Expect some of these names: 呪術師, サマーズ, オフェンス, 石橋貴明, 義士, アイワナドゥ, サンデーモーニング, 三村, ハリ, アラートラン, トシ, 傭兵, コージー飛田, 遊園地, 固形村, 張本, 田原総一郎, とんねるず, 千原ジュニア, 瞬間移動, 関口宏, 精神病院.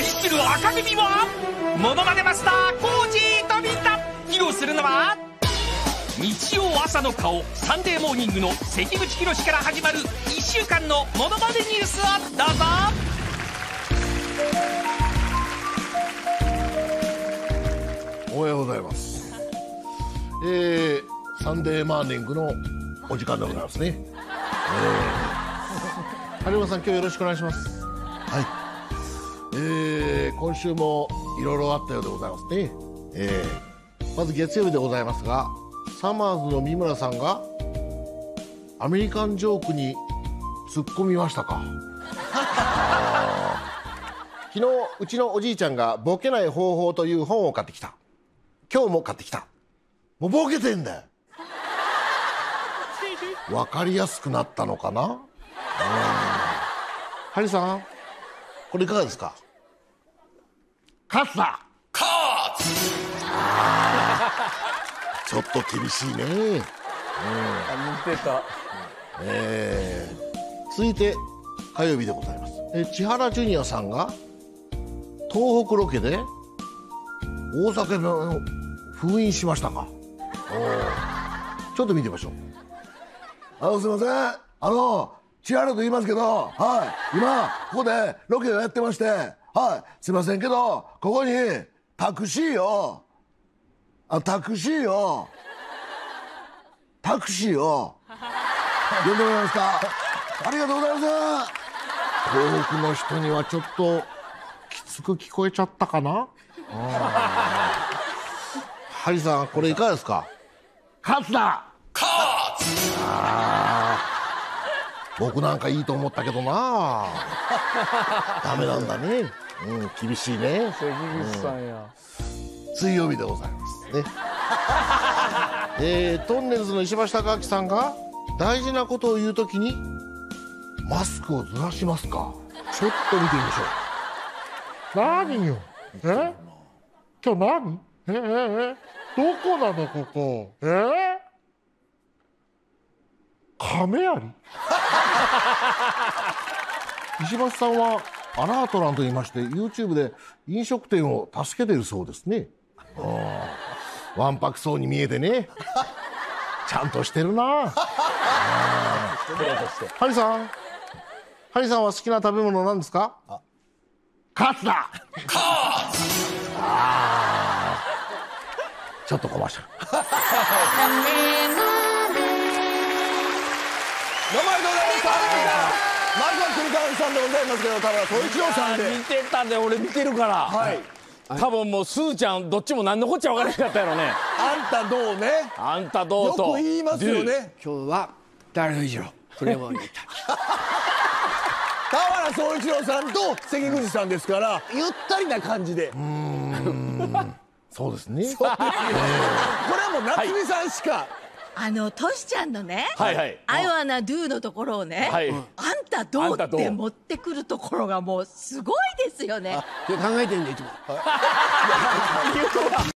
対する赤組はモノマネマスターコージー飛田。披露するのは日曜朝の顔サンデーモーニングの関口宏から始まる1週間のモノマネニュースをどうぞ。おはようございます。サンデーマーニングのお時間でございますね。張本さん、今日よろしくお願いします。はい、今週もいろいろあったようでございますね。まず月曜日でございますが、サマーズの三村さんがアメリカンジョークに突っ込みましたか。昨日うちのおじいちゃんがボケない方法という本を買ってきた。今日も買ってきた。もうボケてんだよ。分かりやすくなったのかな。ハリさん、これいかがですか。勝つだ。勝つ。ちょっと厳しいね。似てた。続いて火曜日でございます。千原ジュニアさんが東北ロケで大阪の封印しましたか。ちょっと見てみましょう。すいません、千原と言いますけど、今ここでロケをやってまして、すいませんけど、ここにタクシーを呼んでもらいました。ありがとうございます。東北の人にはちょっときつく聞こえちゃったかな。ハリさん、これいかがですか。勝つだ。僕なんかいいと思ったけどな。ダメなんだね。厳しいね。水曜日でございますね。とんねるずの石橋貴明さんが大事なことを言うときにマスクをずらしますか。ちょっと見てみましょう。何よ。今日何？どこなのここ。カメアリ。石橋さんはアラートランと言いまして YouTube で飲食店を助けているそうですね。わんぱくそうに見えてね。ちゃんとしてるな。ハリさんは好きな食べ物なんですか。カツだ。カツ。ちょっとこました。どうもありがとうございました。まずは栗川さんでございますけど、ただ総一郎さんで見てたんで、俺見てるから。多分もうすーちゃんどっちも何のこっちゃ分からなかったやろね。あんたどうね、あんたどうとよく言いますよね。今日は誰の以上それも見た。田原総一郎さんと関口さんですから、ゆったりな感じで。そうですね。これはもう夏美さんしか。トシちゃんのね、アイワナドゥのところをね、あんたどうって持ってくるところがもうすごいですよね。考えてるんでいつも。